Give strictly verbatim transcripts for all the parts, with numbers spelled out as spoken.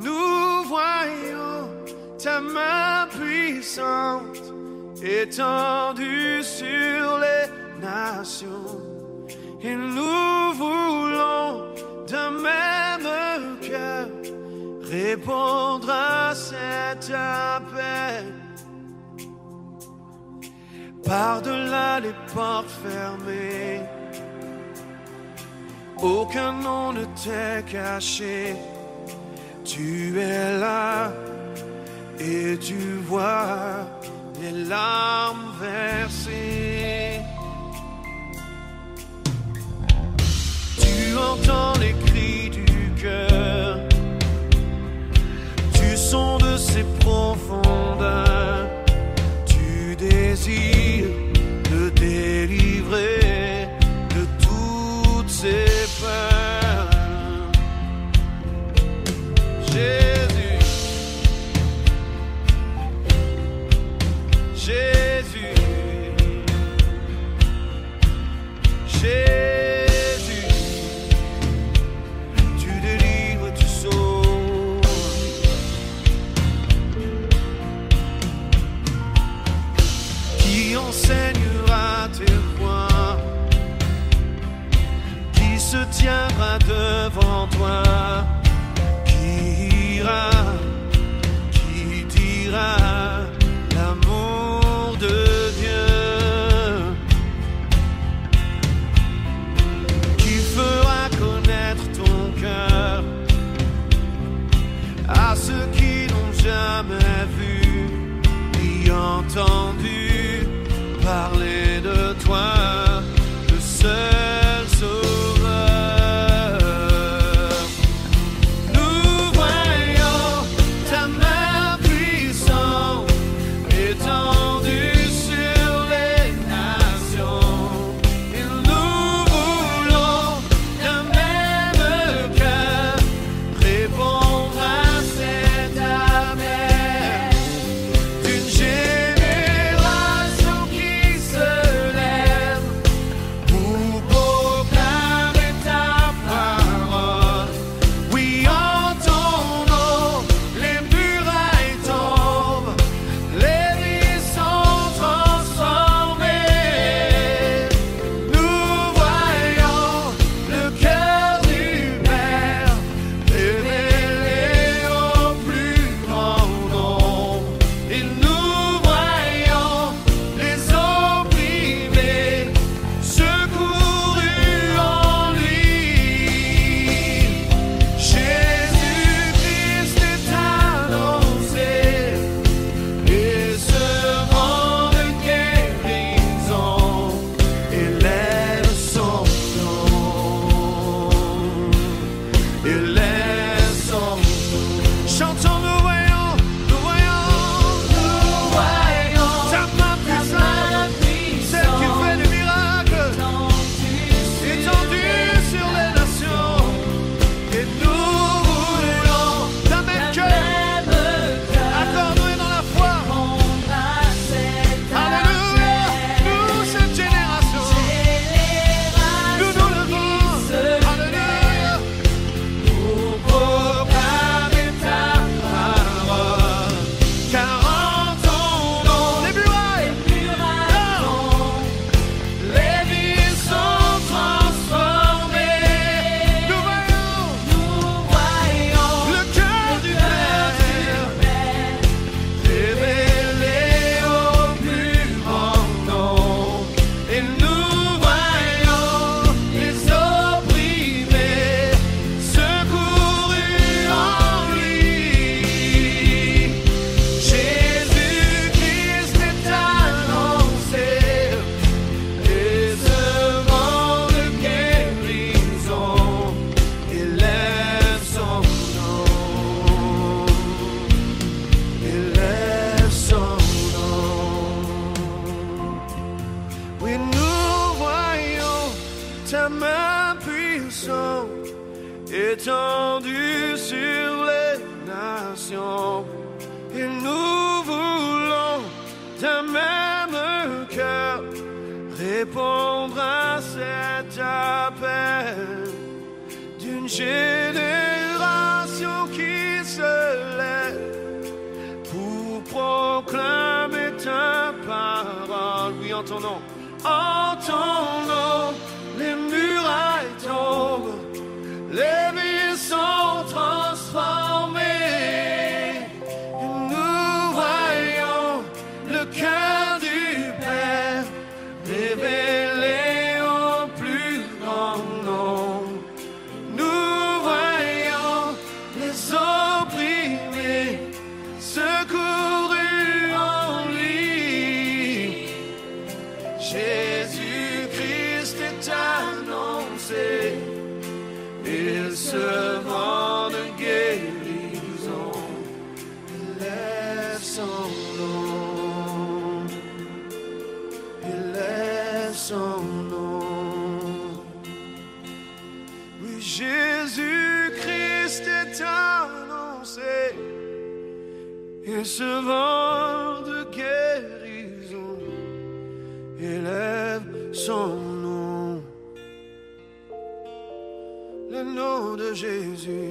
nous voyons ta main puissante étendue sur les nations, et nous voulons de même cœur répondre à cet appel. Par-delà les portes fermées, aucun nom ne t'est caché. Tu es là et tu vois les larmes versées. Tu entends les cris du cœur, tu sondes ses profondeurs, tu désires le délivrer de toutes ses peurs. Jésus, Jésus, Jésus. Enseignera tes voies, qui se tiendra devant toi, qui ira, qui dira l'amour de Dieu, qui fera connaître ton cœur à ceux qui n'ont jamais vu ni entendu parler de toi, le seul sauveur. Nous voyons ta main puissante étendue sur les nations, et nous voulons d'un même cœur répondre à cet appel d'une génération ta main puissante étendue sur les nations, et nous voulons d'un même cœur répondre à cet appel d'une génération qui se proclamer ta parole. Oui, en ton nom, en ton nom, les murailles tombent, les vies sont transformées. Et nous voyons le cœur du Père révélé au plus grand nombre. Nous voyons les opprimés secourus en lui. Jésus-Christ est annoncé. Il se vend de guérison, il lève son nom, il lève son nom. Oui, Jésus-Christ est annoncé, il se vend de guérison, il lève son nom. Le nom de Jésus.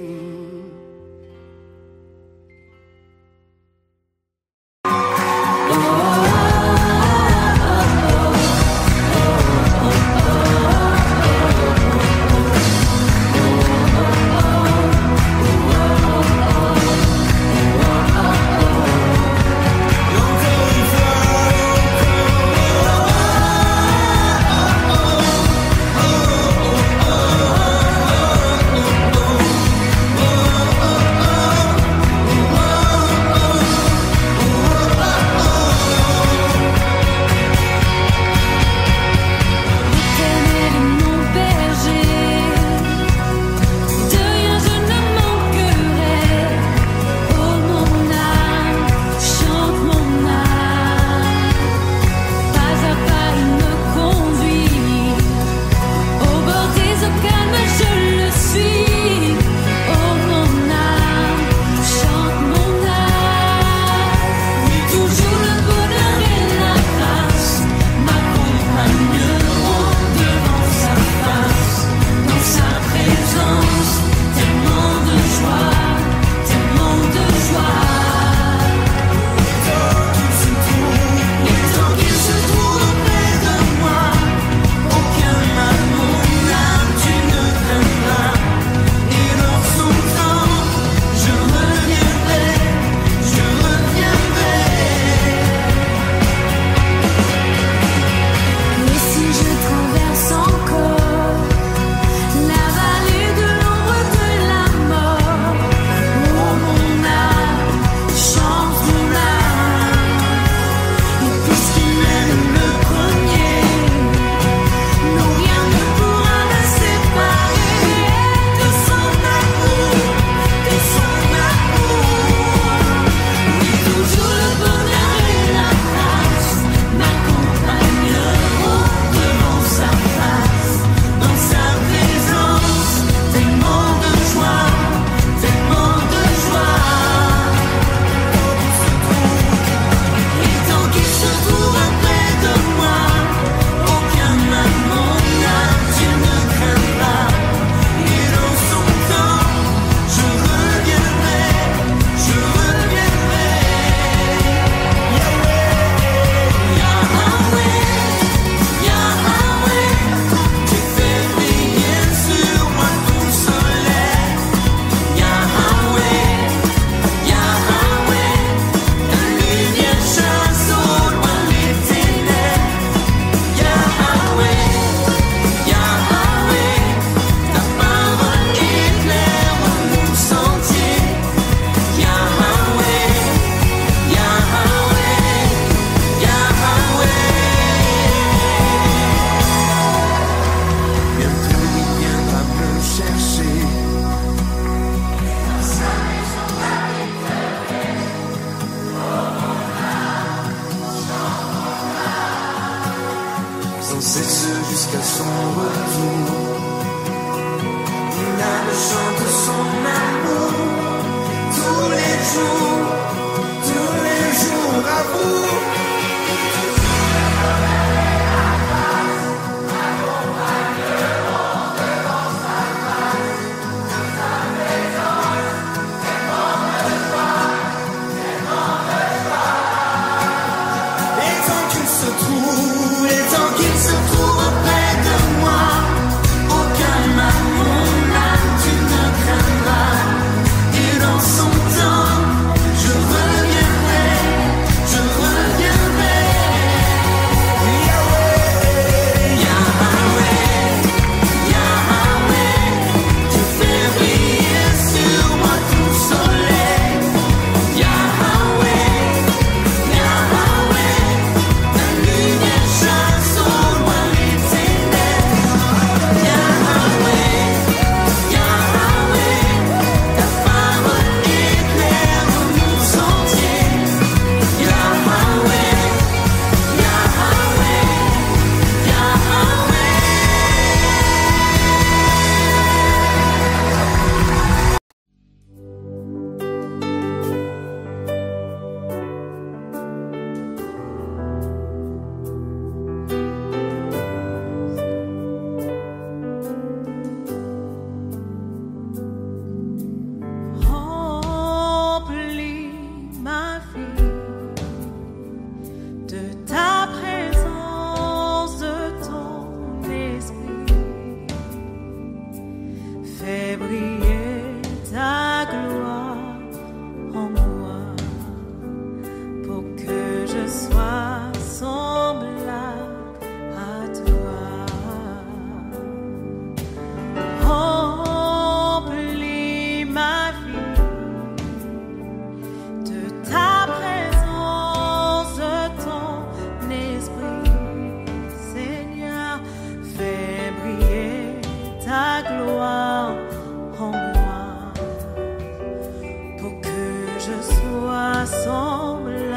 je sois semblable à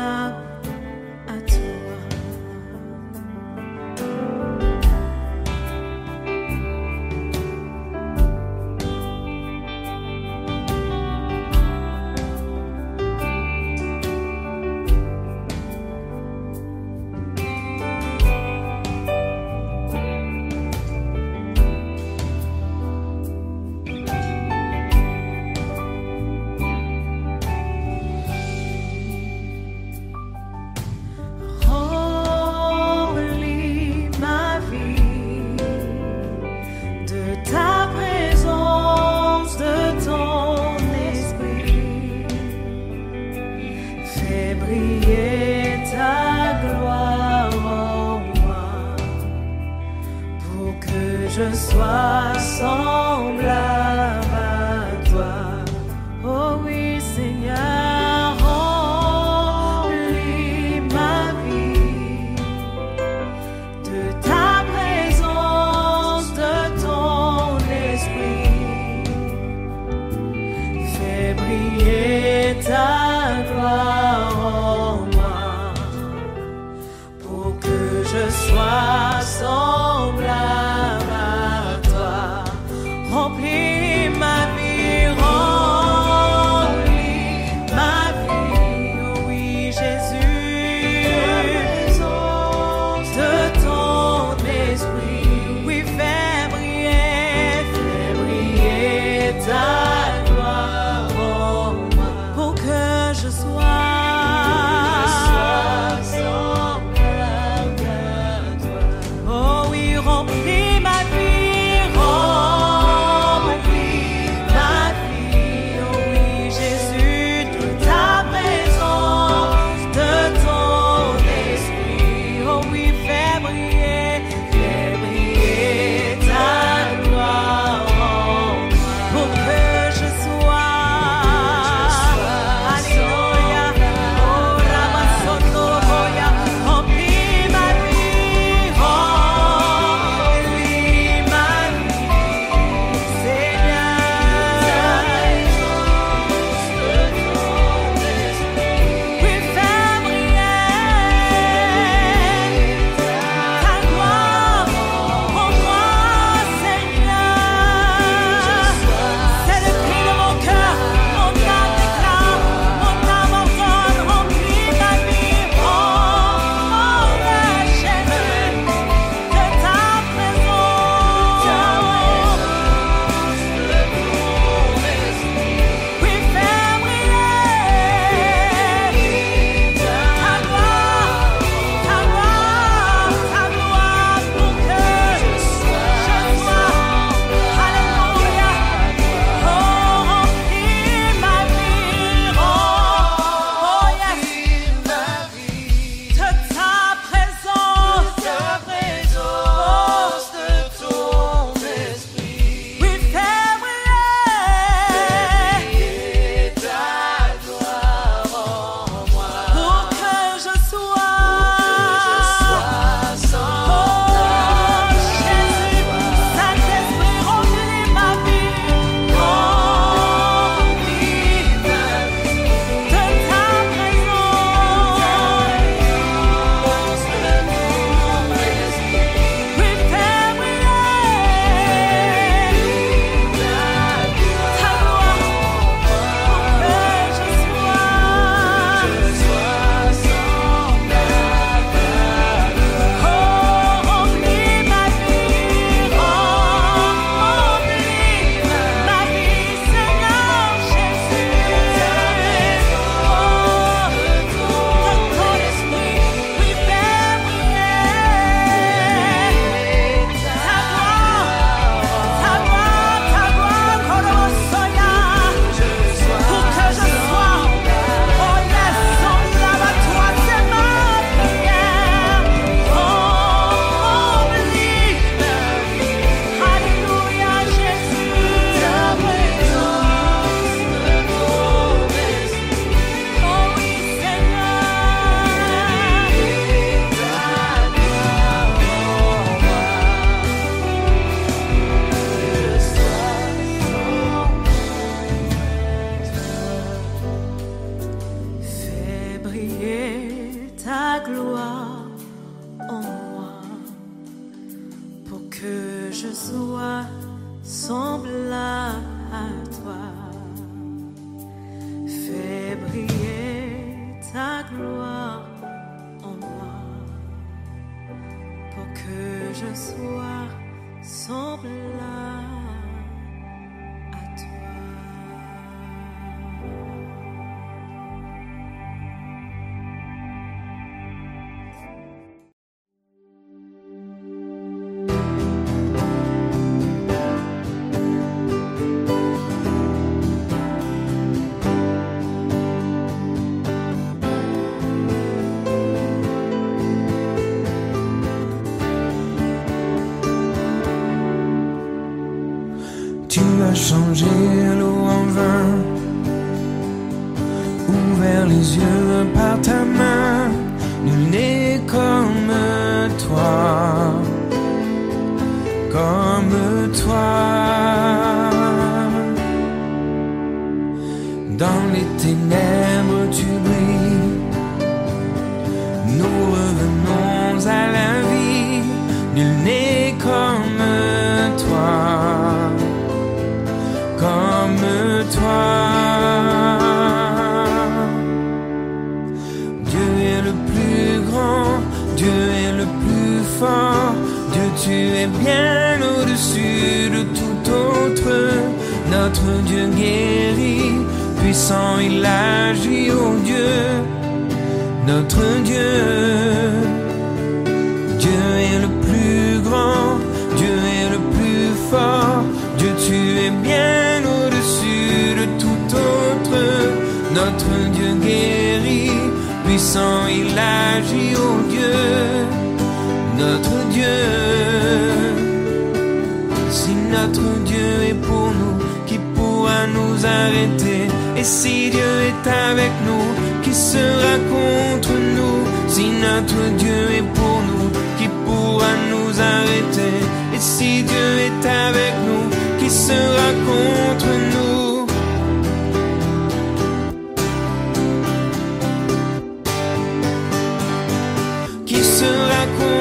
toi. Je sois semblable à toi, oh oui Seigneur, remplis ma vie de ta présence, de ton esprit, fais briller ta gloire en moi, pour que je sois semblable. Ta gloire en moi, pour que gloire en moi, pour que je sois semblable à toi. Fais briller ta gloire en moi, pour que je sois semblable. Tu as changé l'eau en vin, ouvert les yeux par ta main, nul n'est comme toi, comme toi. Dans les ténèbres tu brilles, nous revenons à la vie, nul n'est comme toi, comme toi. Dieu est le plus grand, Dieu est le plus fort, Dieu tu es bien au-dessus de tout autre. Notre Dieu guérit, puissant il agit, oh Dieu, notre Dieu. Dieu est le plus grand, Dieu est le plus fort, Dieu tu es bien au-dessus de tout autre. Notre Dieu guérit, puissant il agit, oh Dieu, notre Dieu. Si notre Dieu est pour nous, qui pourra nous arrêter? Et si Dieu est avec nous, qui sera contre nous? Si notre Dieu est pour nous, qui pourra nous arrêter? Et si Dieu est avec nous, qui sera contre nous? Qui sera contre nous?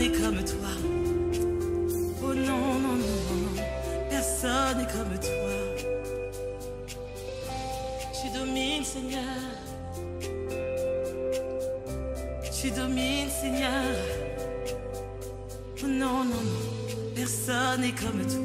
personne n'est comme toi. Oh non, non, non, non, personne n'est comme toi. Tu domines, Seigneur. Tu domines, Seigneur. Oh non, non, non, personne n'est comme toi.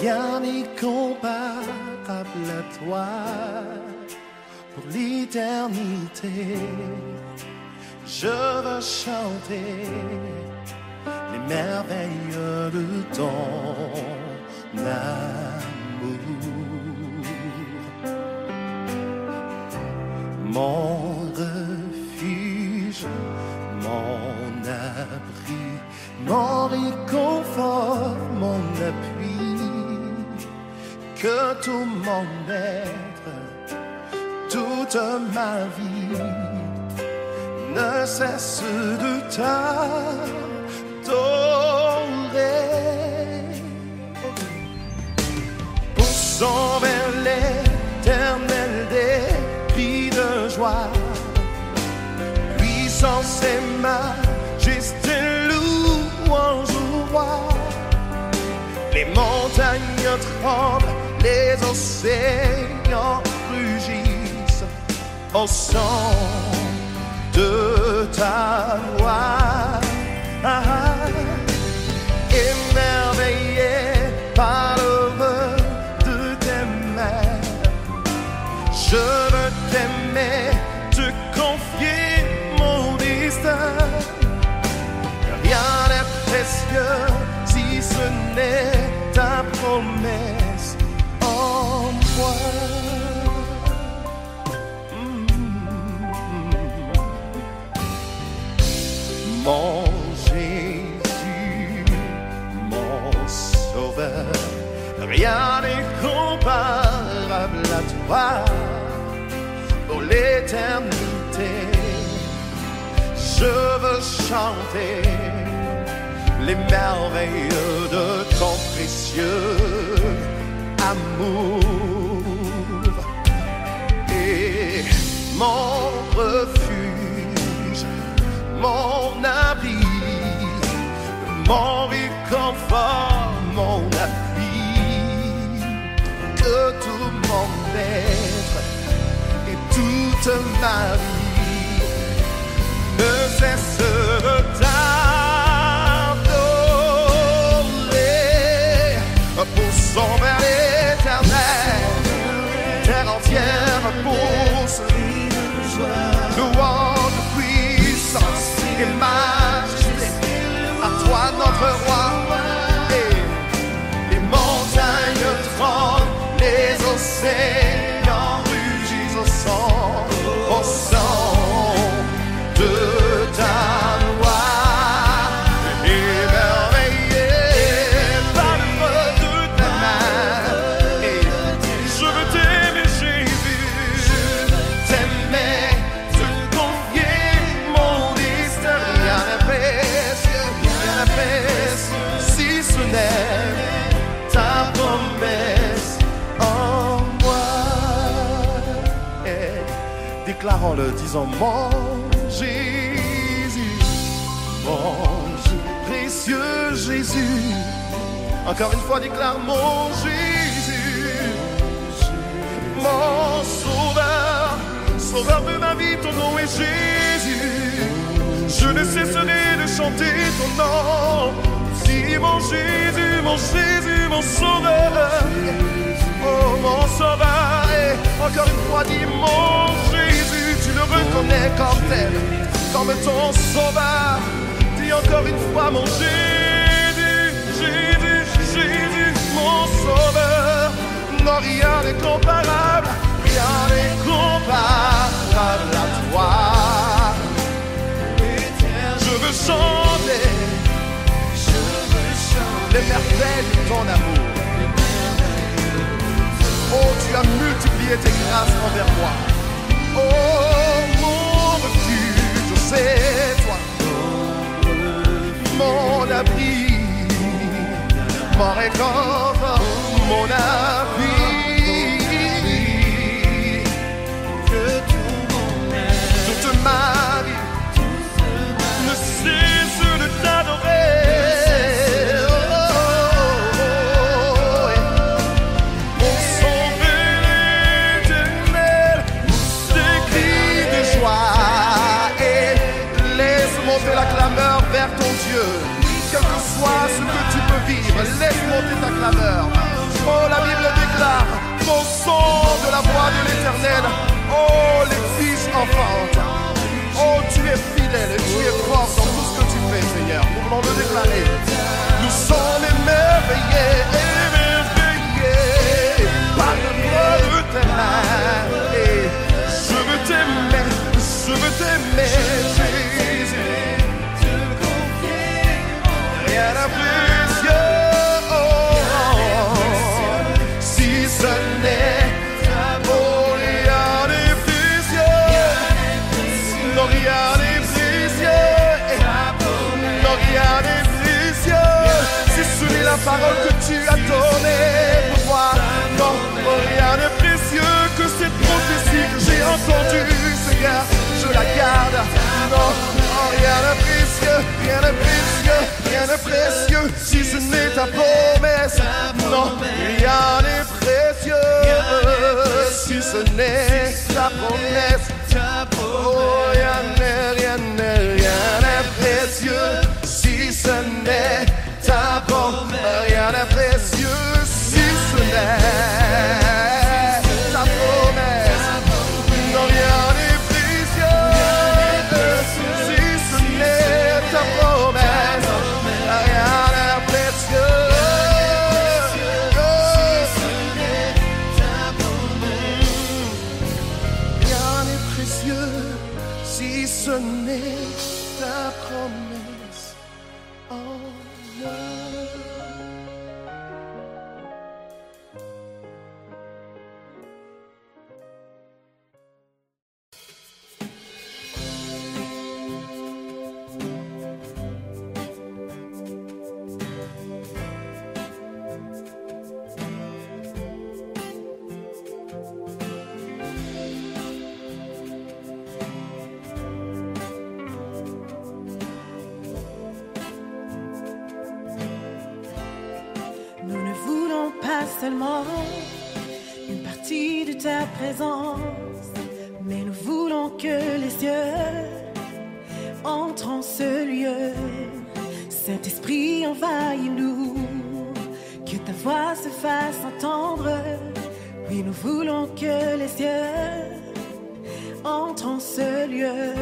Rien n'est comparable à toi pour l'éternité. Je veux chanter les merveilles de ton amour. Mon refuge, mon abri, mon réconfort, mon appui. Que tout mon être, toute ma vie, ne cesse de t'adorer. Poussons vers l'éternel des cris de joie, puissance et majesté, louange au roi. Les montagnes tremblent, les océans rugissent au son de ta voix. Ah, ah. Émerveillé par l'œuvre de tes mains, je veux t'aimer, te confier mon destin. Rien n'est précieux si ce n'est ta promesse. Mon Jésus, mon sauveur, rien n'est comparable à toi pour l'éternité. Je veux chanter les merveilles de ton précieux amour. Mon refuge, mon abri, mon réconfort, mon appui. Que tout mon être et toute ma vie ne cesse de t'adorer. Pour son vers l'éternel, terre entière pour ce louange, puissance et majesté, à toi notre roi. Et les montagnes tremblent, les océans rugissent au son, au son de ta loi. Émerveillé par l'œuvre de ta main, et je veux t'aimer, Jésus, t'aimer. Ta promesse en moi. Et déclarons-le, disons mon Jésus, mon précieux Jésus. Encore une fois, déclare mon Jésus, Jésus, je ne cesserai de chanter ton nom. Si mon Jésus, mon Jésus, mon sauveur, oh mon sauveur, et encore une fois dis mon Jésus, tu le reconnais comme tel, comme ton sauveur. Dis encore une fois mon Jésus, Jésus, Jésus, mon sauveur. Non, rien n'est comparable, rien n'est comparable à toi. Je veux chanter, je veux chanter les merveilles de ton amour. Oh, tu as multiplié tes grâces envers moi. Oh, mon refuge, c'est toi. Mon abri, mon réconfort, mon abri. Que tout mon âme, toute ma vie, ne cesse de t'adorer. Oh, oh, oh, oh. Mon sang béni t'éternel, tes cris de joie, et laisse monter la clameur vers ton Dieu. Quel que soit ce que tu peux vivre, laisse monter ta clameur. Oh, la Bible déclare, au son de la voix de l'Éternel, oh les fils enfants, oh tu es fidèle, tu es fort dans tout ce que tu fais, Seigneur. Nous voulons le déclarer. Nous sommes émerveillés, émerveillés par le gloire de ta main. Et je veux t'aimer, je veux t'aimer. Rien à plus, si ce n'est ta beauté, rien à plus, non rien à plus, non rien à plus, si ce n'est la parole que tu as donnée pour moi, non rien de précieux que cette prophétie que j'ai entendue, Seigneur, je la garde, non rien de précieux, rien de précieux. Rien de précieux, si ce n'est ta promesse. Non, rien n'est précieux, si ce n'est ta promesse. Oh, rien n'est, rien n'est, rien n'est précieux, si ce n'est ta promesse. Rien n'est précieux, si ce n'est ta promesse. Non, rien n'est précieux, si ce n'est ta promesse. Seulement une partie de ta présence, mais nous voulons que les yeux entrent en ce lieu. Cet esprit envahit-nous, que ta voix se fasse entendre. Oui, nous voulons que les yeux entrent en ce lieu.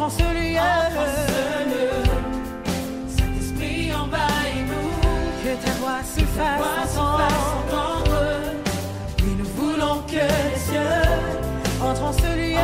entre en ce lieu. Saint-Esprit envahit nous. Que ta voix se fasse entendre. Et nous voulons que les cieux entrent en ce lieu.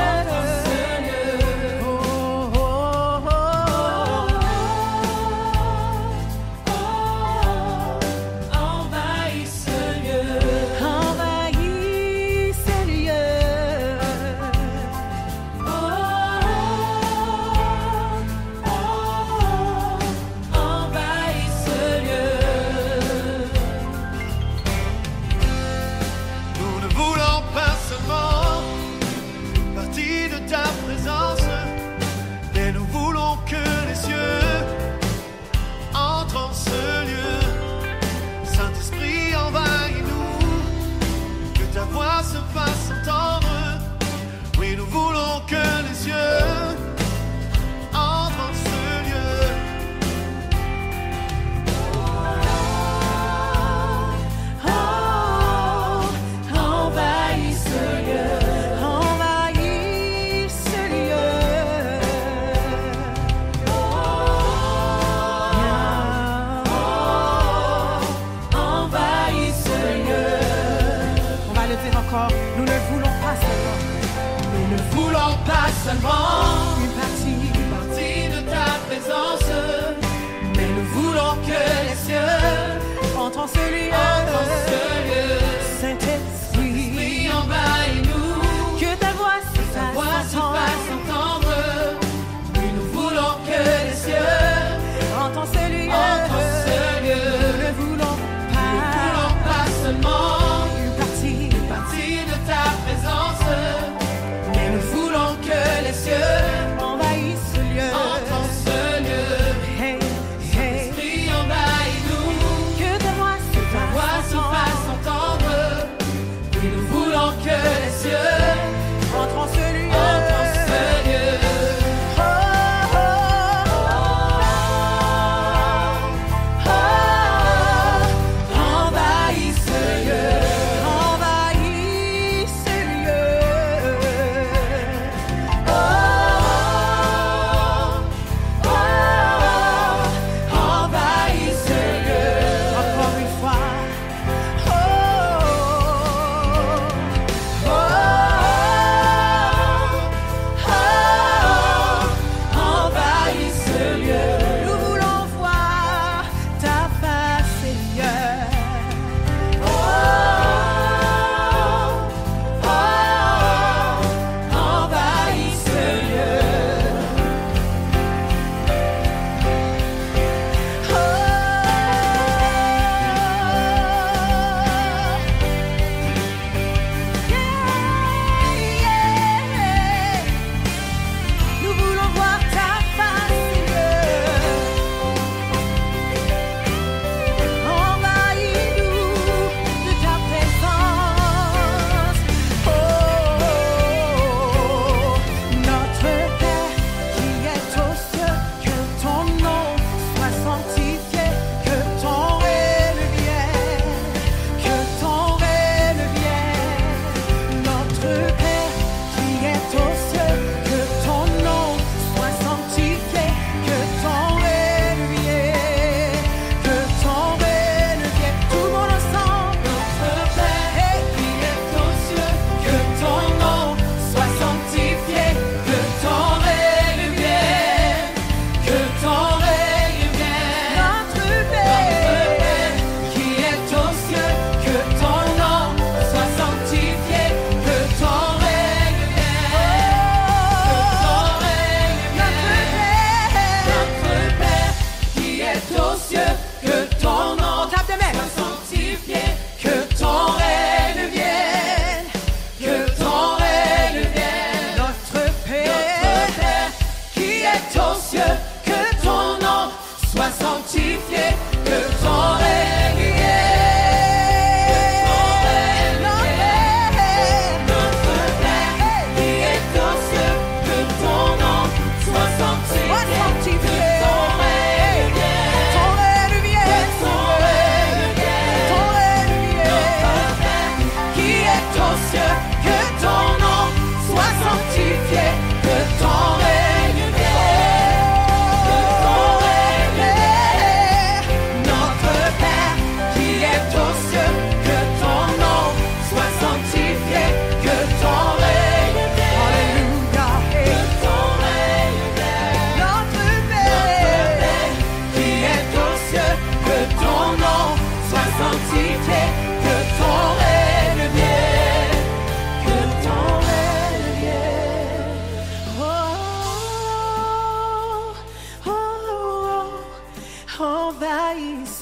Que ton nom soit sanctifié, que ton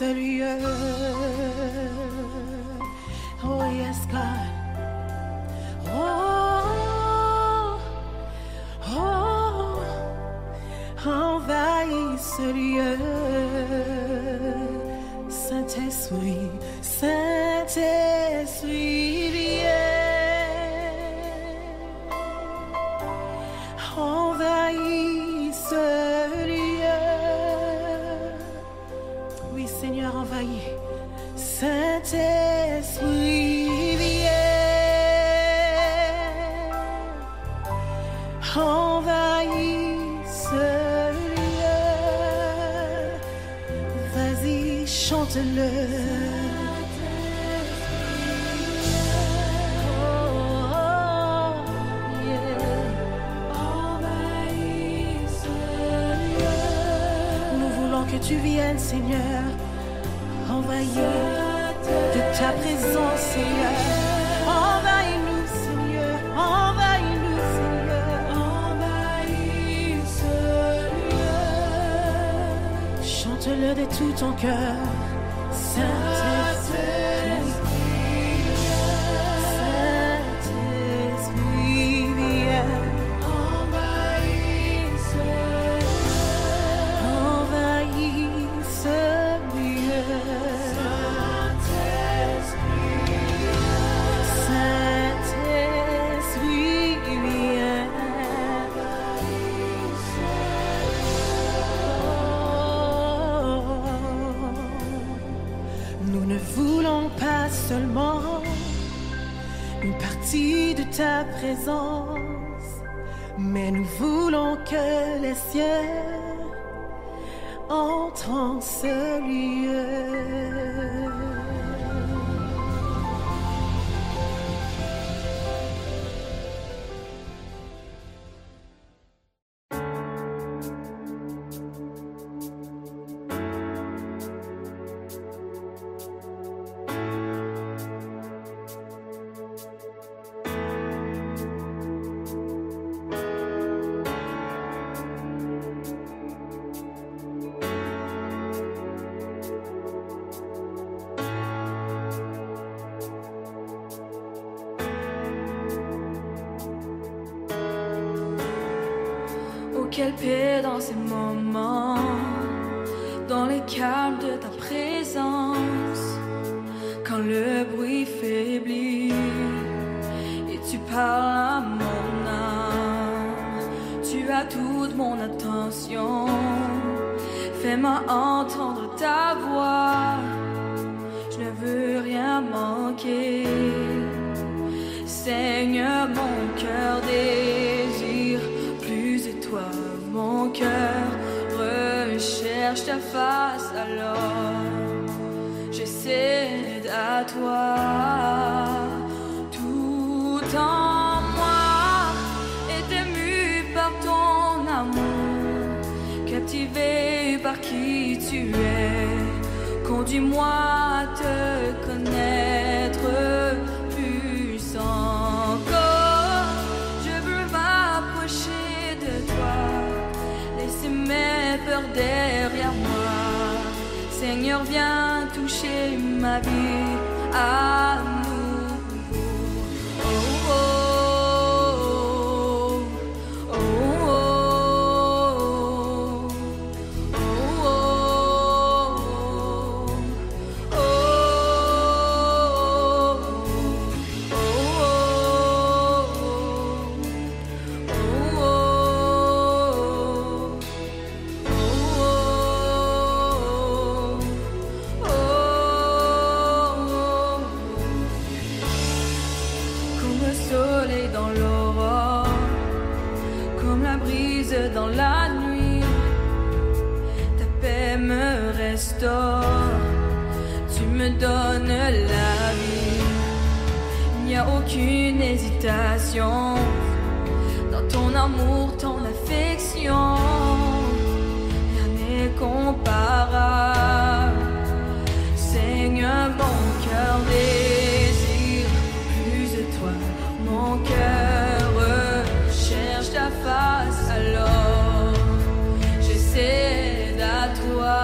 Savior. Oh yes, God. Oh, oh, how thy Savior. Saint-Esprit, Saint-Esprit, viens. Oh, thy Savior. Oui, Seigneur, envahis. Saint-Esprit, viens. Envahis, Seigneur. Vas-y, chante-le. Que tu viennes, Seigneur, envahis de ta présence, Seigneur. Envahis-nous, Seigneur, envahis-nous, Seigneur, envahis ce lieu. Chante-le de tout ton cœur, Saint-Esprit. Saint-Esprit, viens. Seulement une partie de ta présence, mais nous voulons que les cieux entrent en ce lieu. Quelle paix dans ces moments, dans les calmes de ta présence, quand le bruit faiblit et tu parles à mon âme, tu as toute mon attention, fais-moi entendre ta voix, je ne veux rien manquer, Seigneur, mon cœur désire plus de toi. Mon cœur recherche ta face, alors je cède à toi. Tout en moi est ému par ton amour, captivé par qui tu es. Conduis-moi à te connaître plus encore. Je veux m'approcher de toi. Mes peurs derrière moi, Seigneur, viens toucher ma vie à nouveau. Oh, oh, oh, oh, oh, oh, oh, oh, oh, oh. Dans la nuit, ta paix me restaure, tu me donnes la vie. Il n'y a aucune hésitation dans ton amour, ton affection. Rien n'est comparable. Seigneur, mon cœur désire plus de toi, mon cœur recherche ta face. Alors, je cède à toi.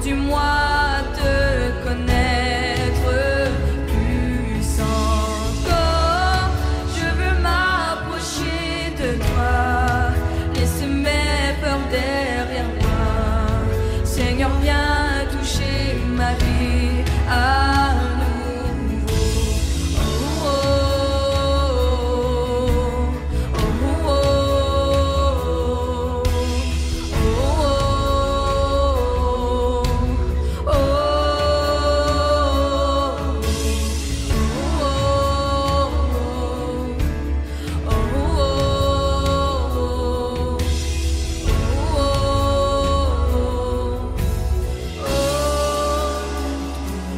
conduis-moi à te connaître plus encore. Je veux m'approcher de toi, laisse mes peurs derrière moi. Seigneur, viens toucher ma vie à nouveau. Oh, oh, oh, oh, oh, oh, oh, oh, oh, oh, oh.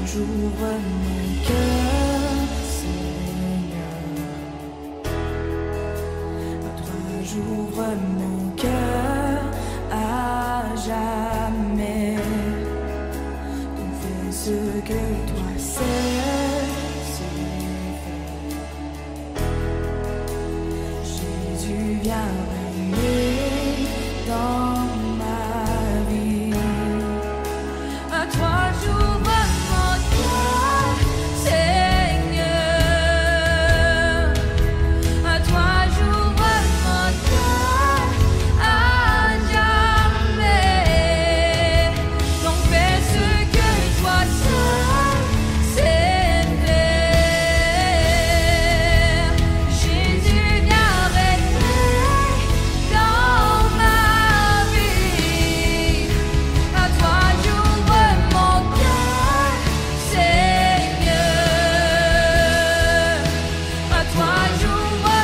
Toujours à mon cœur, Seigneur, toujours à mon cœur à jamais. Donc fais ce que toi sais, Jésus vient régner dans ma vie. À toi j'ouvre mon cœur, Seigneur. À toi j'ouvre mon cœur à jamais. Donc fais ce que toi seul sais faire. Jésus vient régner dans ma vie. À toi j'ouvre mon cœur, Seigneur. À toi j'ouvre mon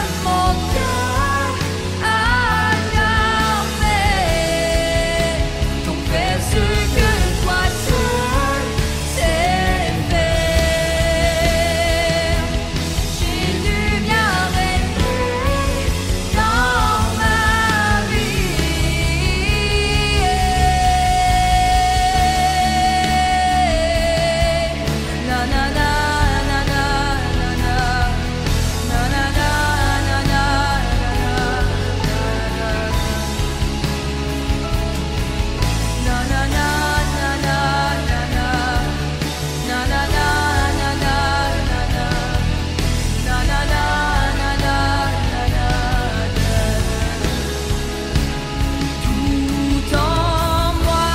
cœur à jamais. Donc fais ce que toi seul sais faire. Jésus vient régner dans ma vie. Na na na na na na na. Na na na na na na na na na na na na. Na na na na na na na. Tout en moi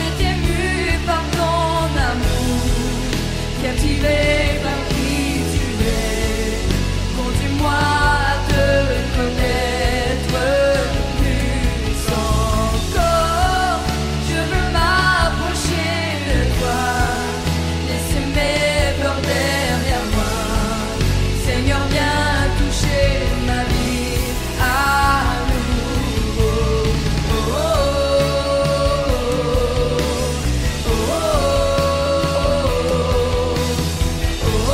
est ému par ton amour, captivé par qui tu es. Conduis-moi à te connaître plus encore. Je veux m'approcher de toi, laisser mes peurs derrière moi. Seigneur, viens toucher ma vie à nouveau. Oh, oh, oh, oh, oh, oh, oh. Oh, oh, oh, oh, oh, oh.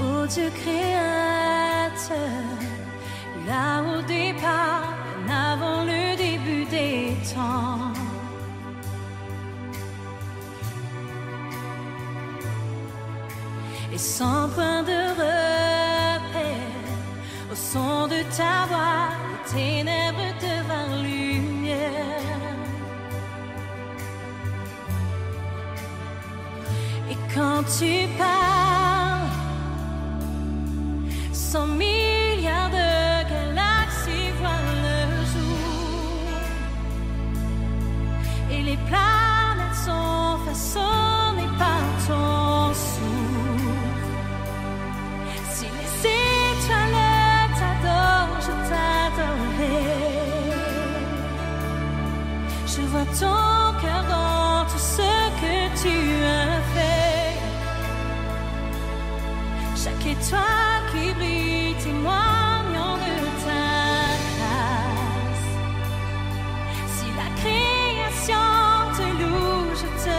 Ô Dieu créateur, là au départ, en avant le début des temps. Et sans point de repère, au son de ta voix, les ténèbres devinrent lumière. Et quand tu parles, cent milliards de galaxies voient le jour. Et les planètes sont façonnées par ton souffle. Si les étoiles t'adorent, je t'adore. ton cœur dans tout ce que tu as fait. Chaque étoile qui brille témoignant de ta grâce. Si la création te loue, je te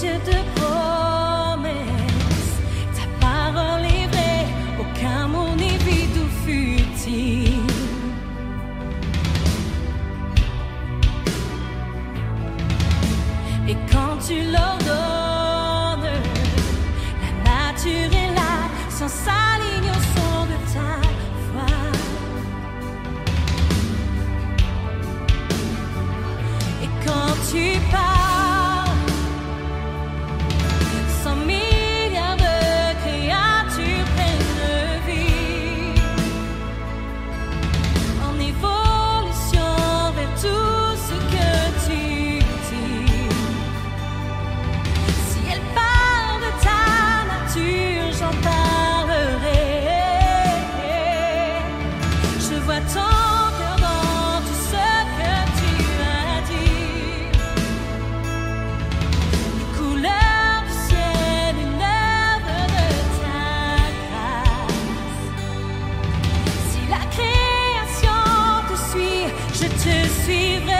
Dieu de promesses, ta parole est vraie, aucun mot n'est vide ou futile. Et quand tu l'ordonnes, la nature est là, sans s'aligner au son de ta foi. Et quand tu parles, je suivrai.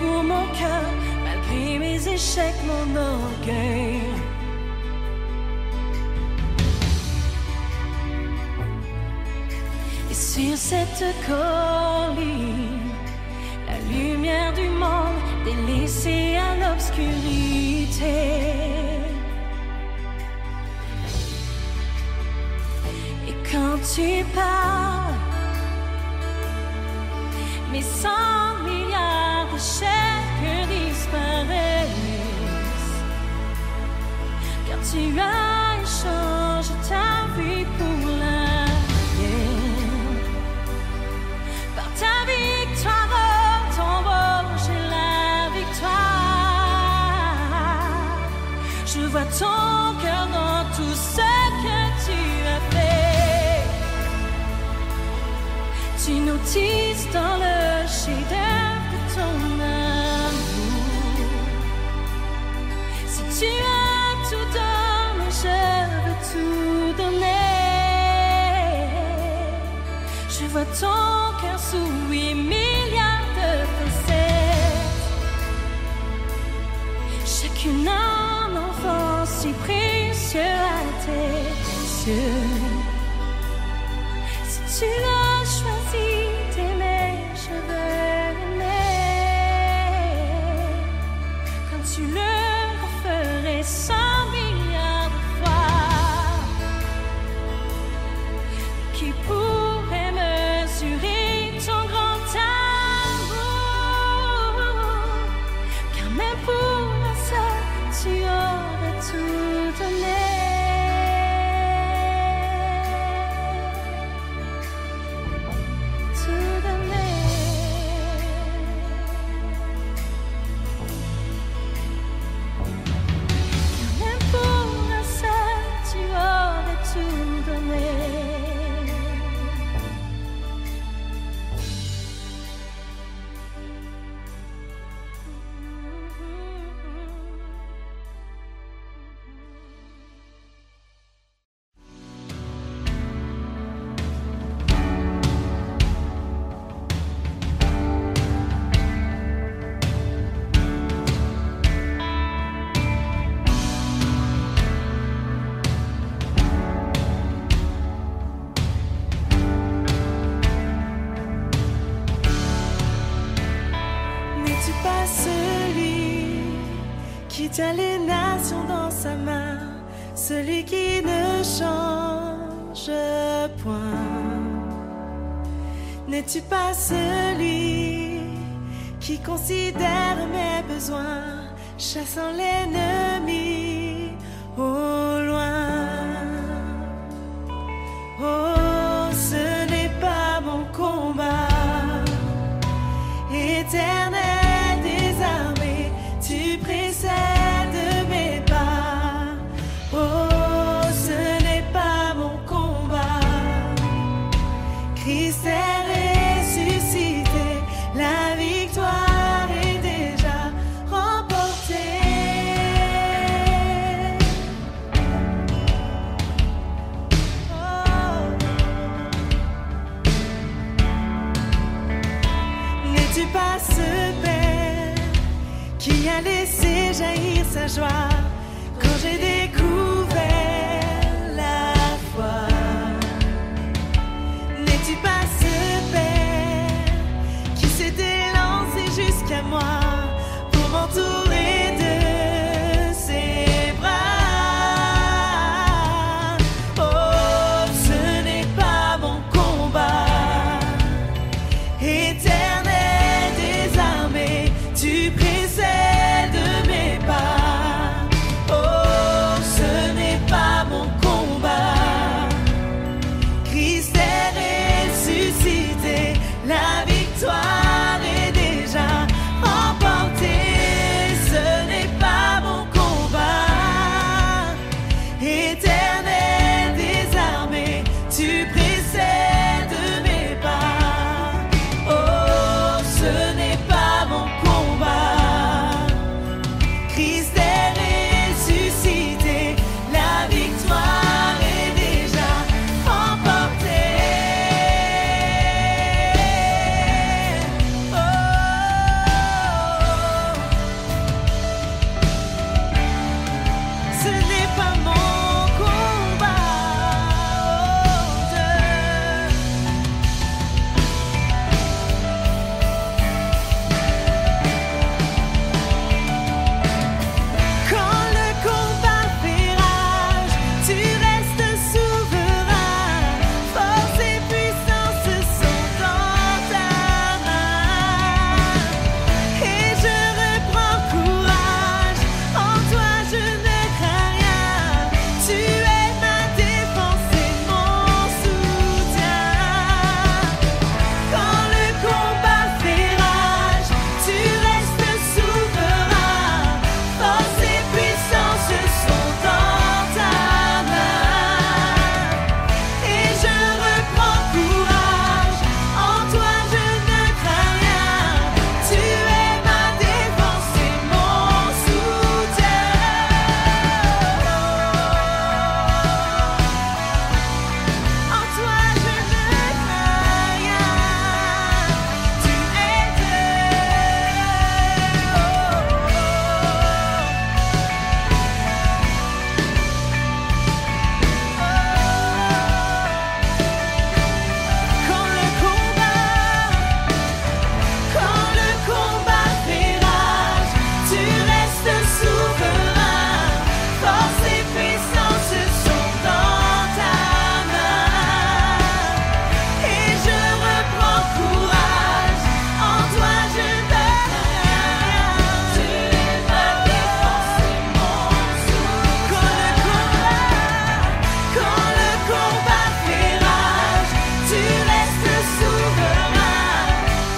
Pour mon cœur, malgré mes échecs, mon orgueil, et sur cette colline, la lumière du monde délaissée à l'obscurité. Et quand tu parles, mes cent milliards de chèques disparaissent, car tu as échangé ta vie pour la mienne. Par ta victoire, ton rôle, j'ai la victoire. Je vois ton cœur dans tout ce que tu as fait. Tu nous tisses dans le chef-d'œuvre ton amour. Si tu as tout donné, je veux tout donner. Je vois ton cœur sous huit milliards de facettes, chacune un enfant si précieux à tes yeux. Si tu as choisi d'aimer, je veux aimer. Tu le referais cent milliards de fois. Qui pourrait mesurer ton grand amour? tient les nations dans sa main, celui qui ne change point. N'es-tu pas celui qui considère mes besoins, chassant l'ennemi au loin? Oh, ce n'est pas mon combat. Éternel des armées, tu précèdes mes pas. Oh, ce n'est pas mon combat. Christ est ressuscité, la victoire est déjà remportée. Oh. N'es-tu pas ce Père qui a laissé jaillir sa joie quand j'ai découvert la foi? N'es-tu pas ce Père qui s'était lancé jusqu'à moi pour m'entourer de ses bras? Oh, ce n'est pas mon combat. Éternel des armées, tu précèdes mes pas. Oh, ce n'est pas mon combat. Christ est ressuscité, la victoire est déjà remportée. Ce n'est pas mon combat. Éternel des armées, tu précèdes mes pas. Oh, ce n'est pas mon combat. Christ est ressuscité, la victoire est déjà remportée. Oh, ce n'est pas mon combat. Oh, de- Quand le combat fait rage, tu restes souverain. Force et puissance sont dans ta main. Et je reprends courage, en toi je ne crains rien. Tu es ma défense et mon soutien. Quand le combat fait rage, tu restes souverain.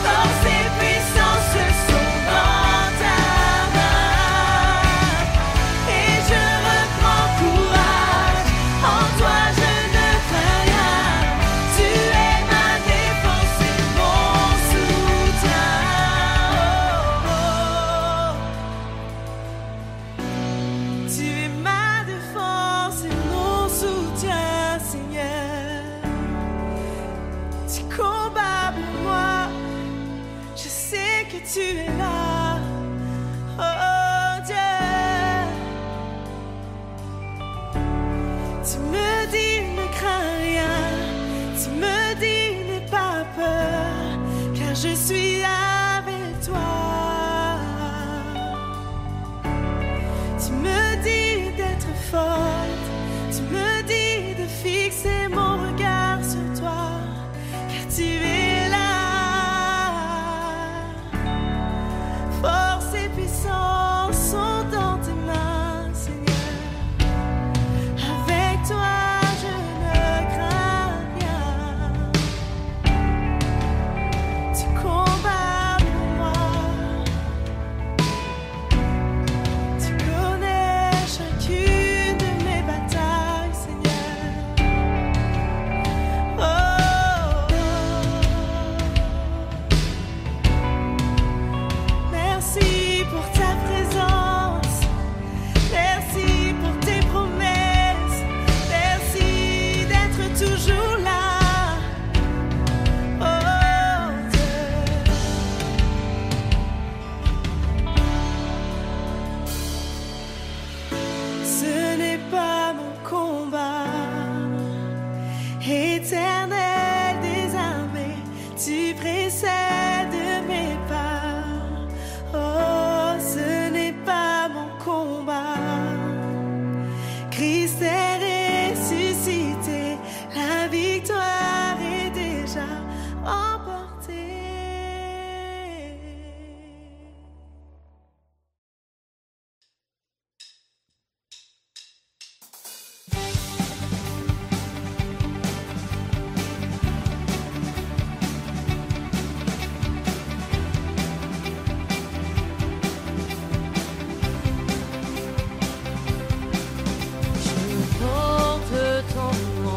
Force et puissance sont dans ta main. Et je reprends courage, en toi je ne crains rien. Tu es ma défense et mon soutien. En toi je ne crains rien, tu es Dieu. Oh, oh, oh. Quand le combat, quand le combat fait rage, tu restes souverain. Force et puissance sont dans ta main. Et je reprends courage, en toi je ne crains. Tu es ma défense et mon soutien. Quand le combat, quand le combat fait rage, tu restes souverain. Force et puissance sont dans ta main. Et je reprends courage, en toi je ne crains rien. Tu es ma défense et mon soutien. Oh, oh. Tu es ma défense et mon soutien, Seigneur. Tu combats pour moi, je sais que tu es là. Oh Dieu, tu me dis ne crains rien, tu me dis n'aie pas peur, car je suis avec toi. Christ est ressuscité, la victoire est déjà emportée. Come on.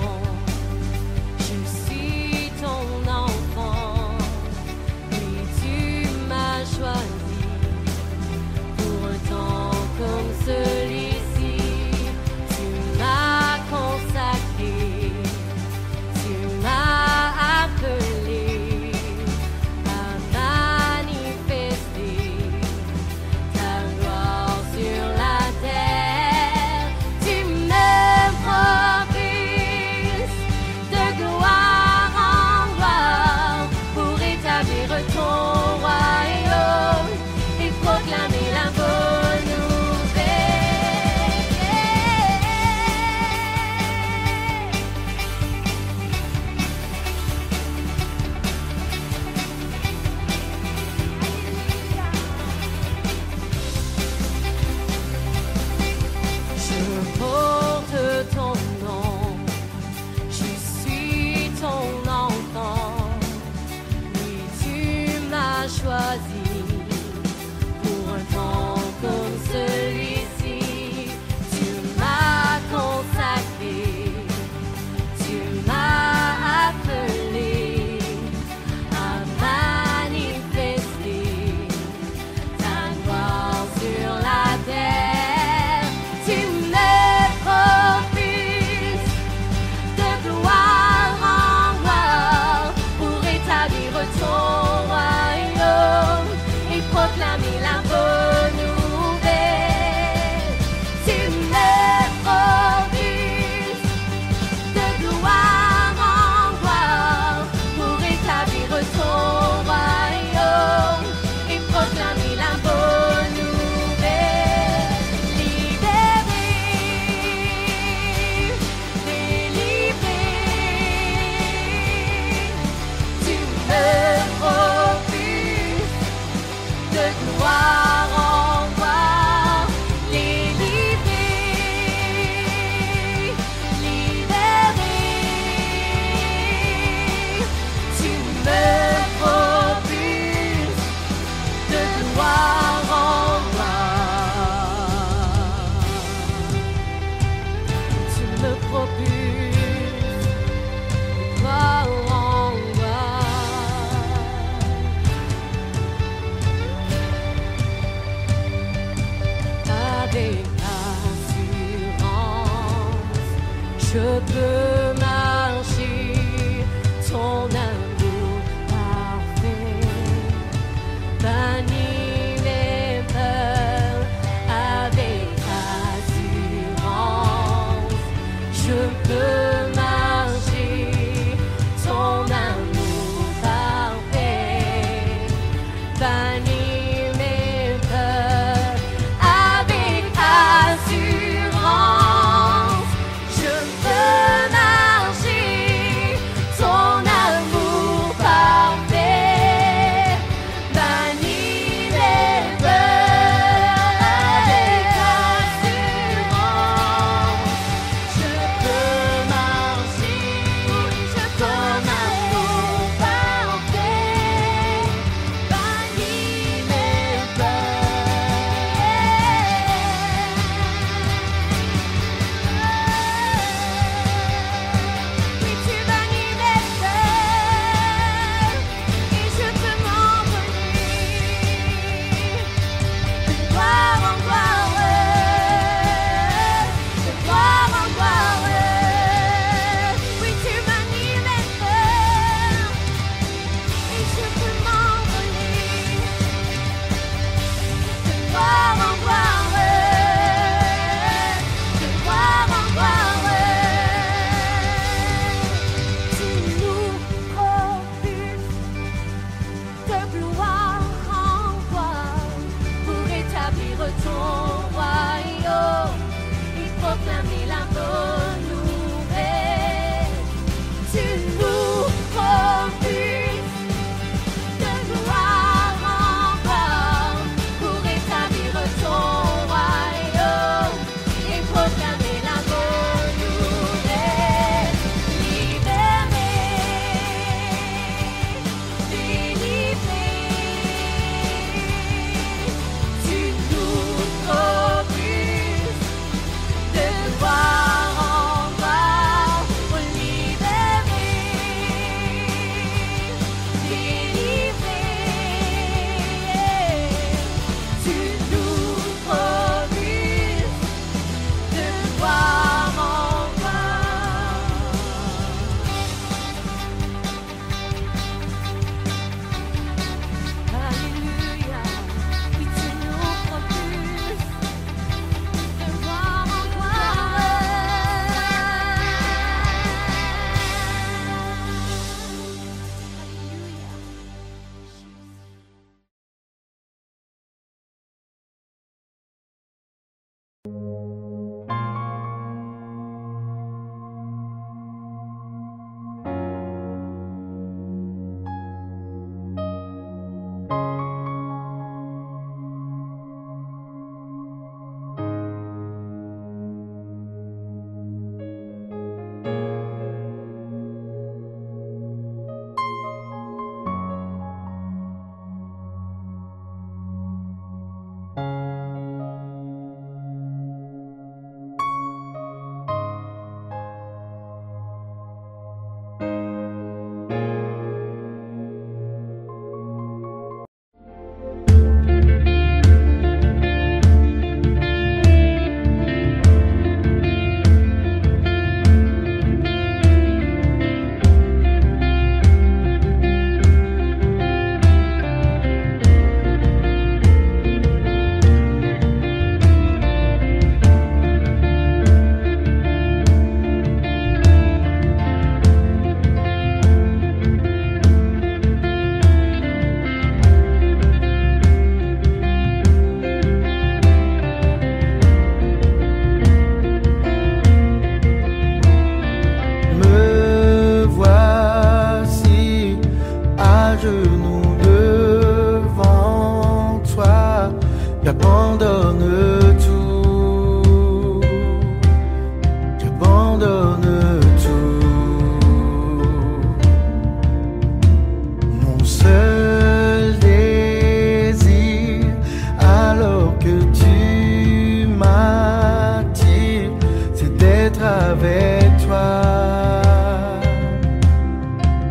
avec toi,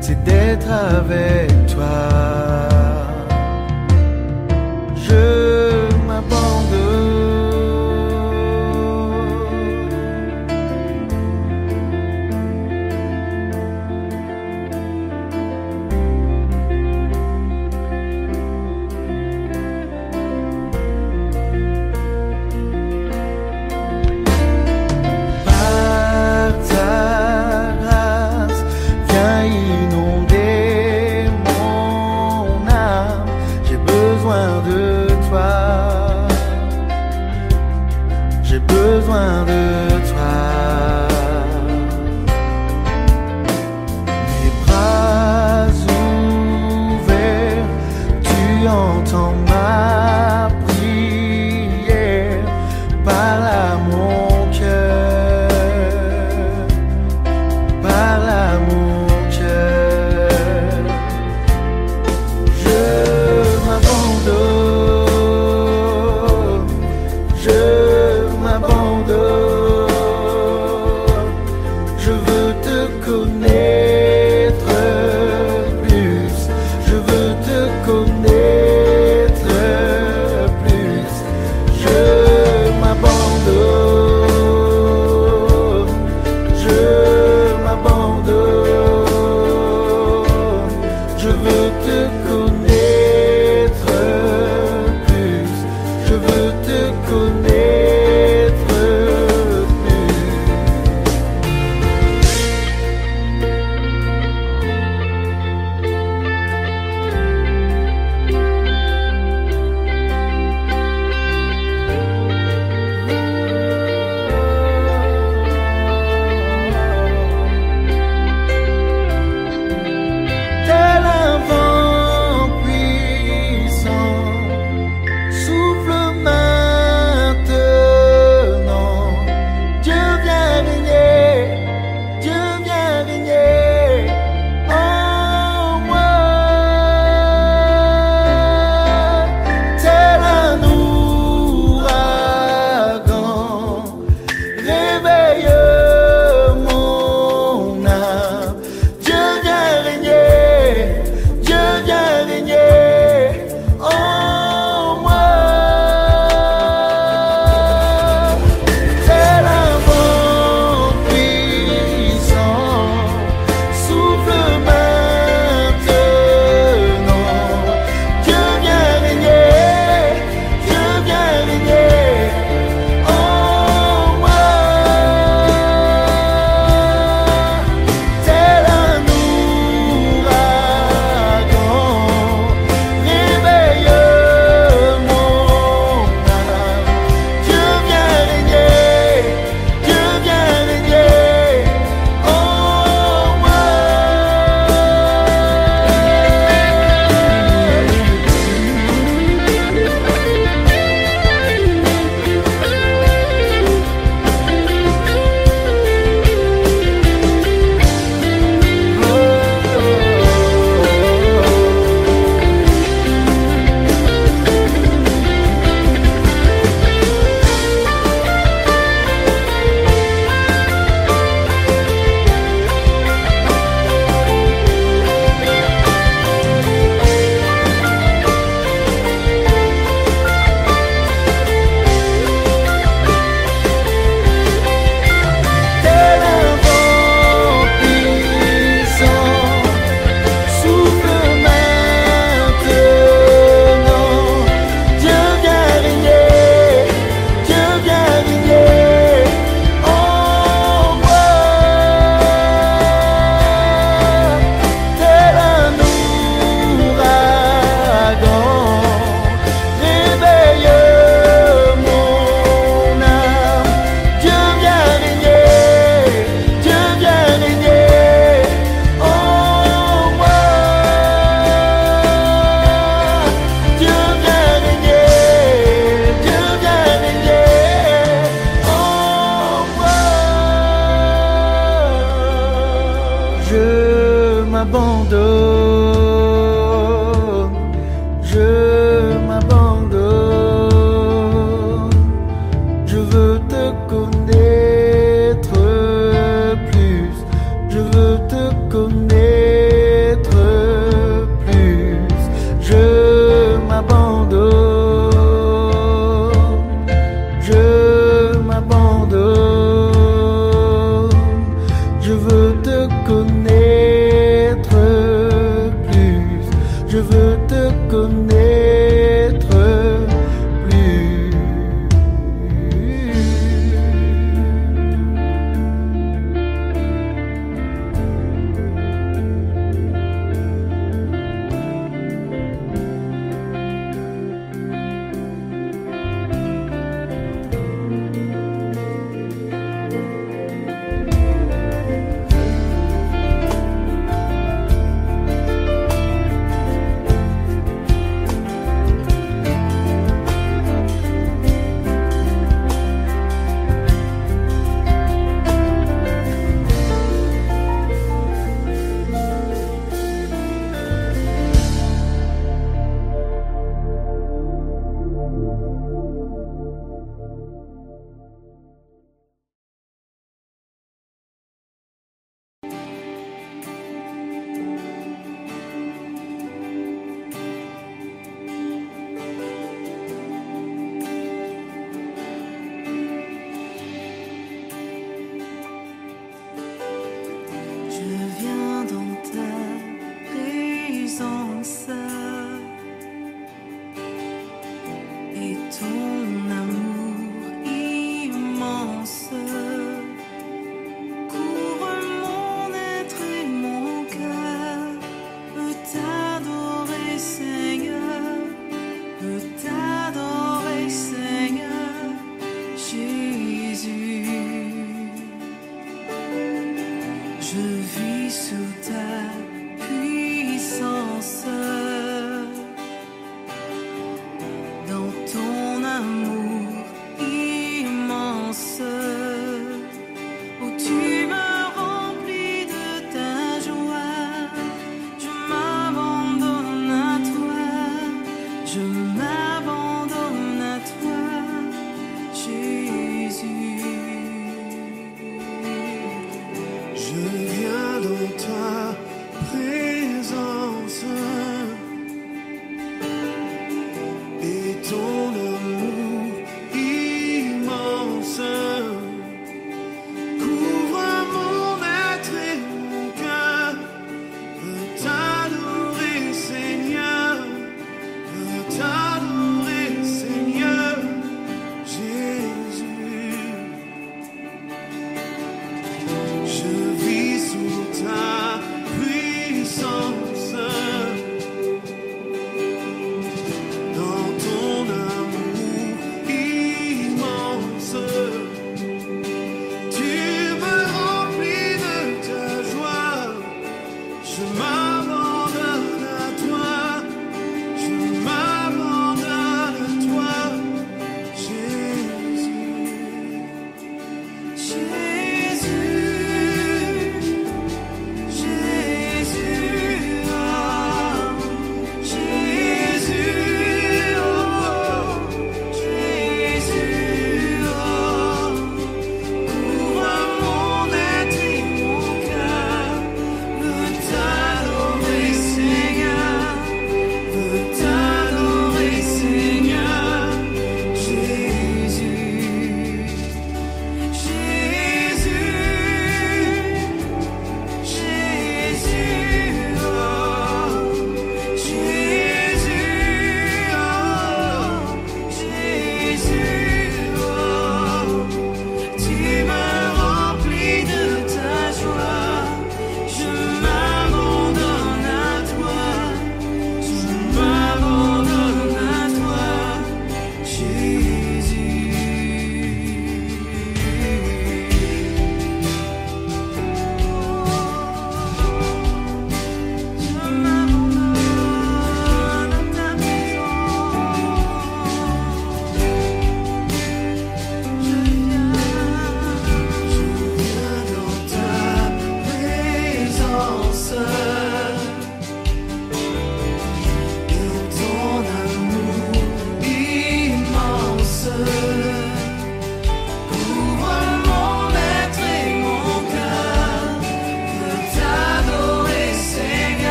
c'est d'être avec toi. Je m'abandonne, je m'abandonne, je veux te connaître. connaître plus. Je viens dans ta présence.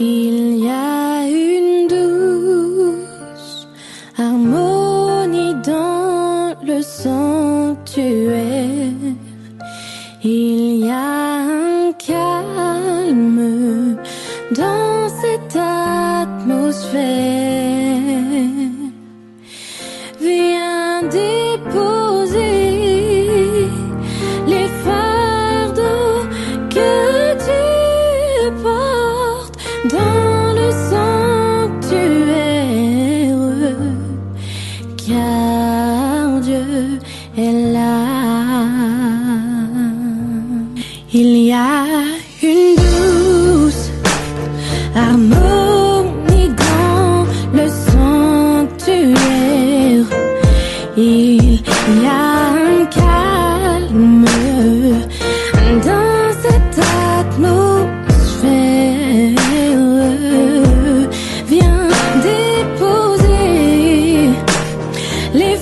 Il y a une douce harmonie dans le sanctuaire. Il y a un calme dans cette atmosphère. Viens déposer les fardeaux que tu portes dans le sanctuaire, car Dieu est là. Il y a une douce harmonie dans le sanctuaire. Il y a un calme dans cette atmosphère. Viens déposer les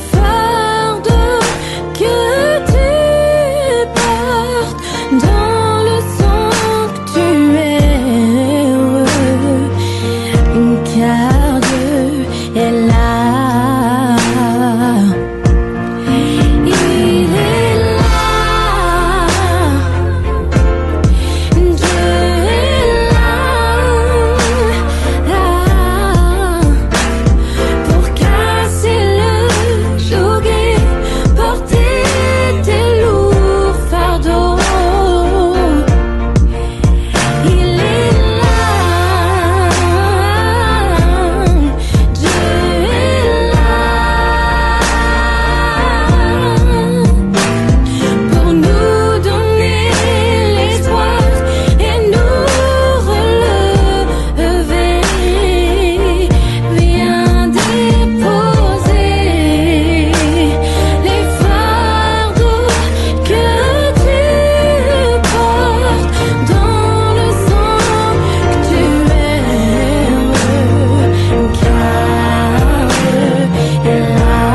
fardeaux que tu portes dans le sanctuaire, car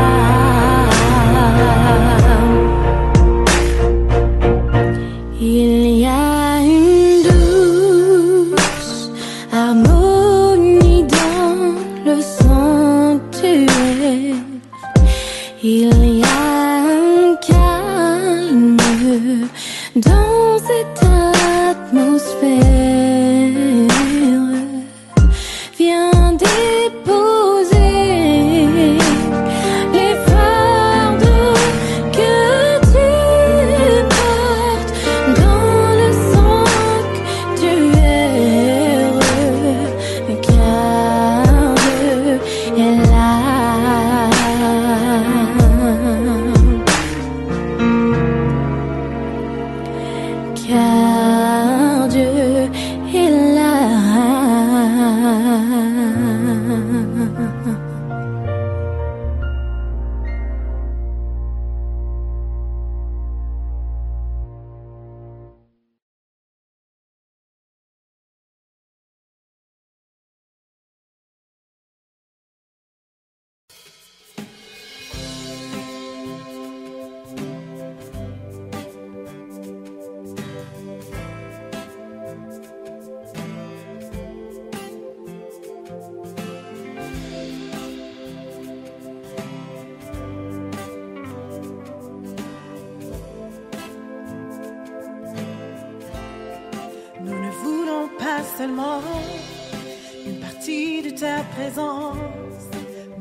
Dieu est là. Il y a un calme dans cette atmosphère. Viens déposer les fardeaux que tu portes dans le sanctuaire, car Dieu est là. Car Dieu est là. Seulement une partie de ta présence,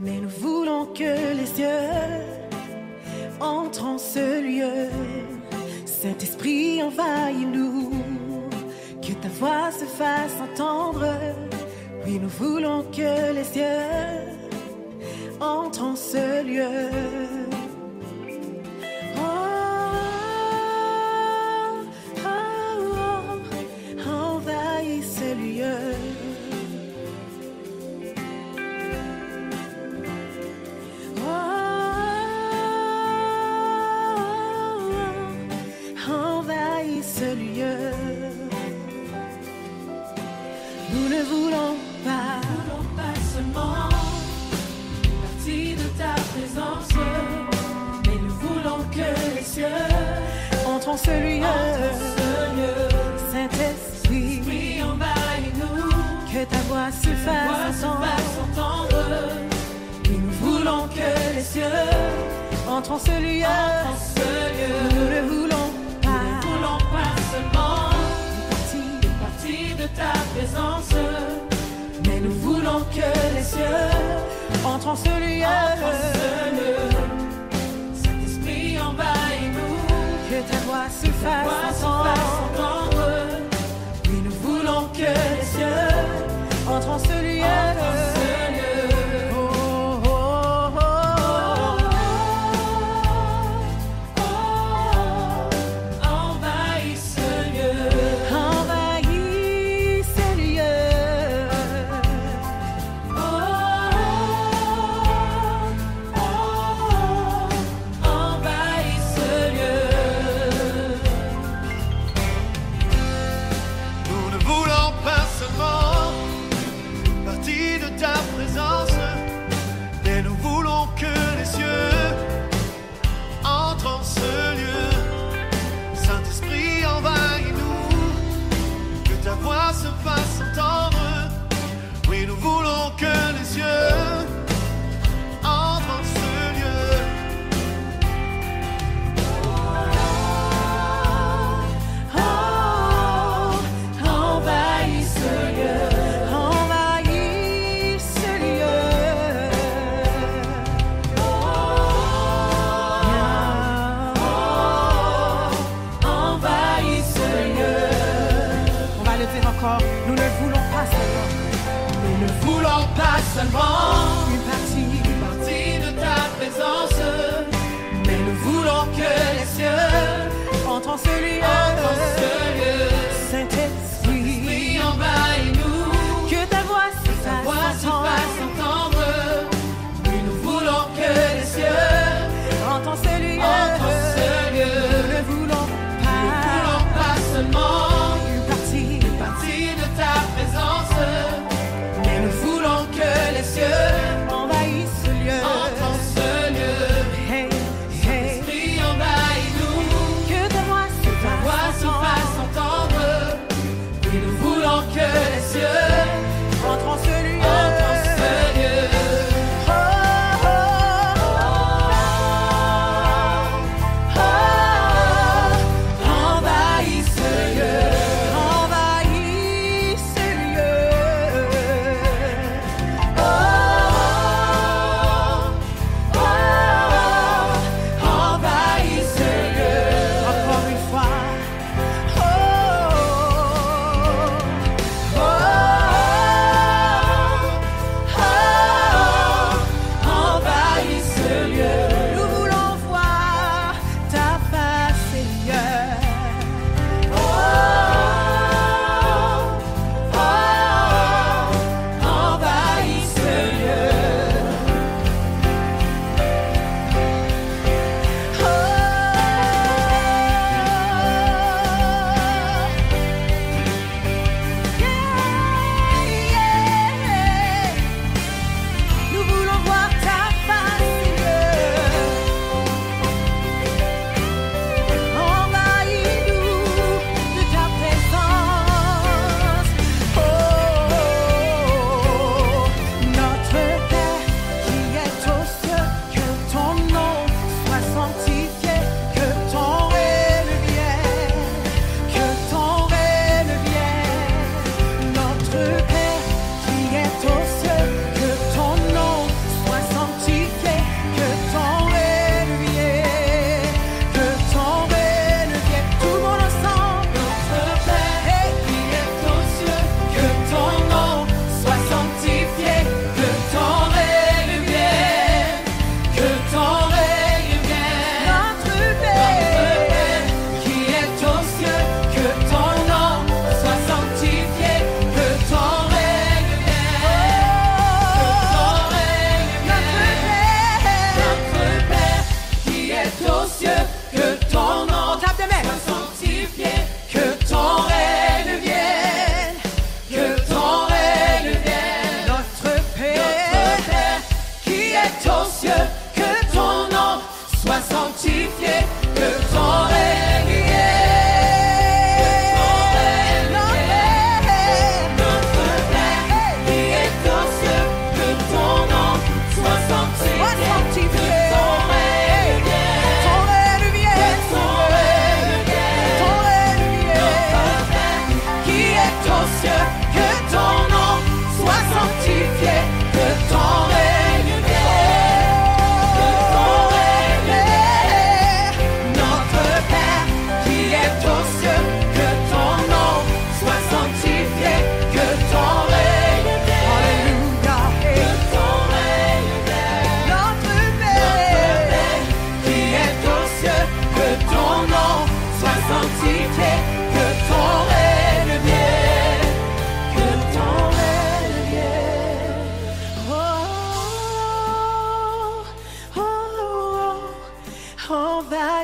mais nous voulons que les cieux entrent en ce lieu. Saint-Esprit, envahis-nous, que ta voix se fasse entendre. Oui, nous voulons que les cieux entrent en ce lieu. Nous ne voulons pas, nous voulons pas seulement partie de ta présence, mais nous voulons que les cieux entrent en ce lieu. Saint-Esprit, envahis-nous. voix se fasse entendre. Et nous voulons que les cieux entrent en ce lieu. Nous ne voulons pas, nous ne voulons pas seulement une partie de ta présence, mais nous voulons que les cieux entrent en ce lieu. Cet esprit envahit-nous, que ta voix se fasse entendre. Oui, nous voulons que les cieux entrent en ce lieu. Hey!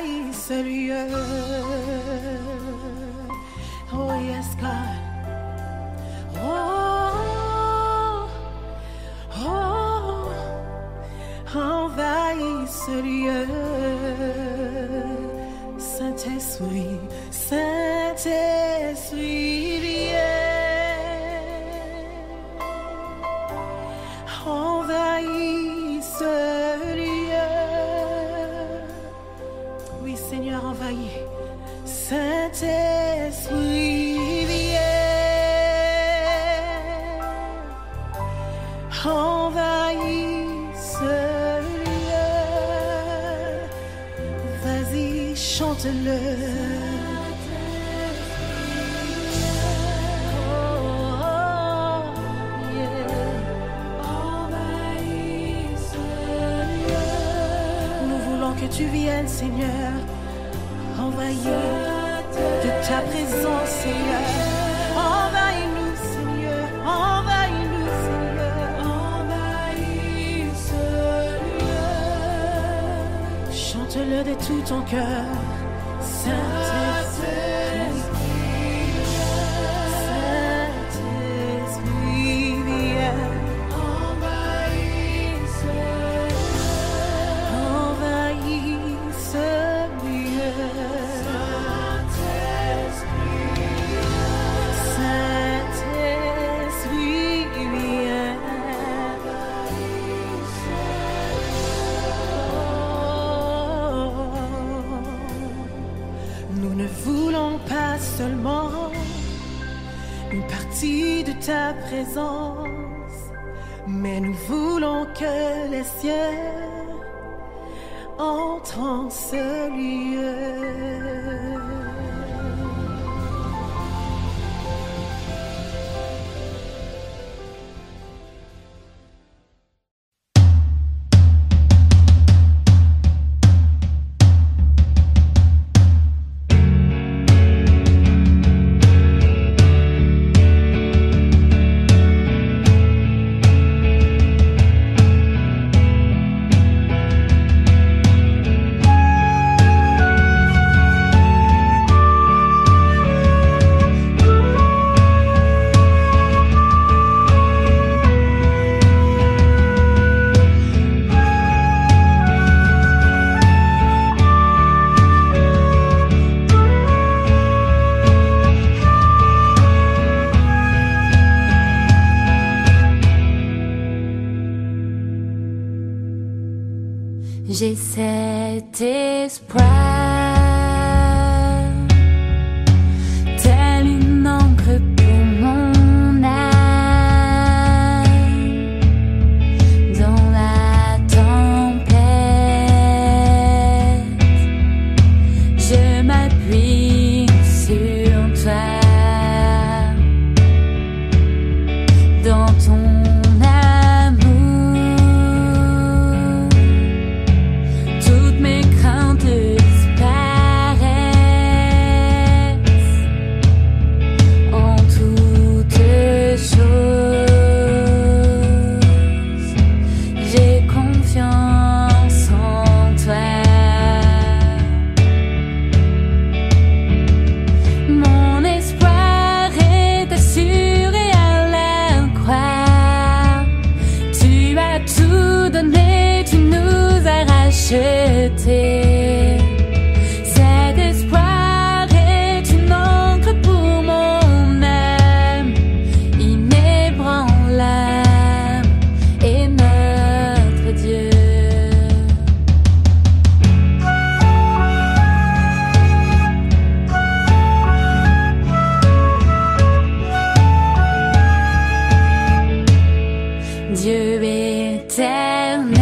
oui, Seigneur. Oh, yes, God. Oh, oh, envahis, Seigneur. Saint-Esprit, Saint-Esprit, viens. Envahis, Seigneur. Oui, Seigneur, envahis. Saint-Esprit, viens. Envahis, Seigneur. Vas-y, chante-le. Que tu viennes, Seigneur, envahis de ta présence, Seigneur. Envahis-nous, Seigneur, envahis-nous, Seigneur, envahis ce lieu. Chante-le de tout ton cœur, Saint-Esprit. Saint-Esprit, viens. De ta présence, mais nous voulons que les cieux entrent en ce lieu. J'ai cet esprit, telle une encre pour mon âme, dans la tempête, je m'appuie sur toi, dans ton Dieu éternel,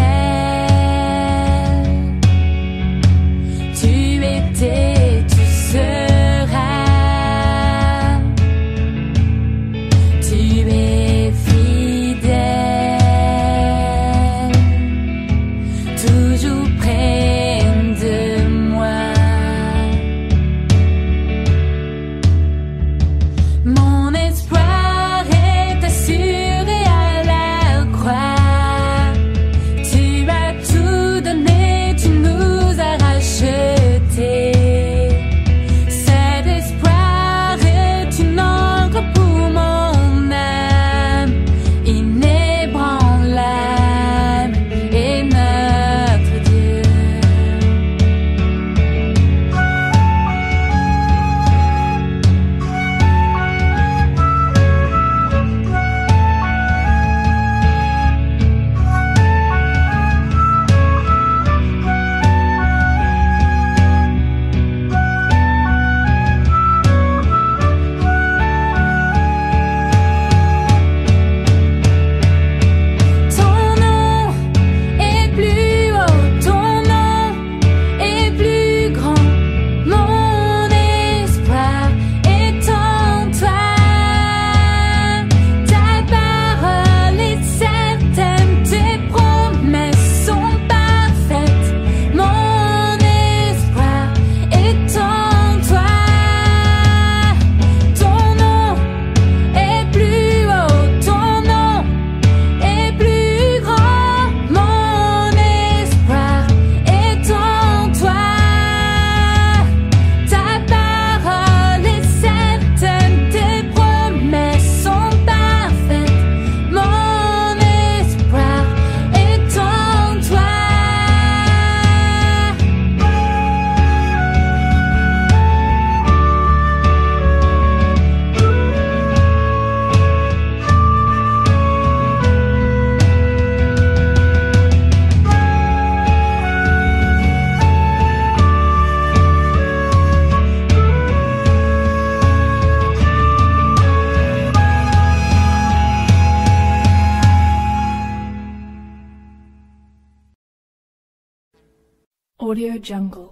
Audio Jungle.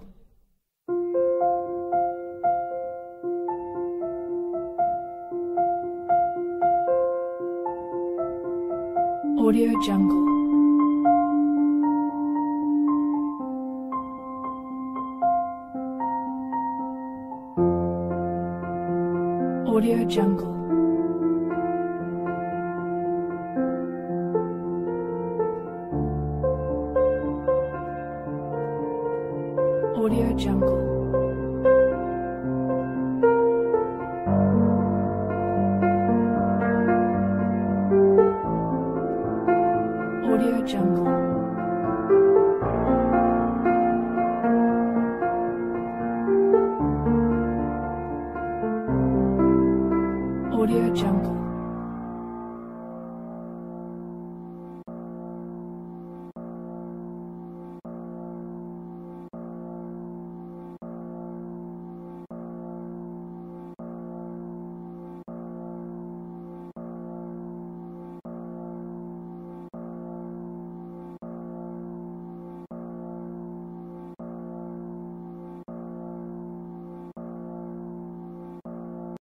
Audio Jungle. Audio Jungle. Audio Jungle.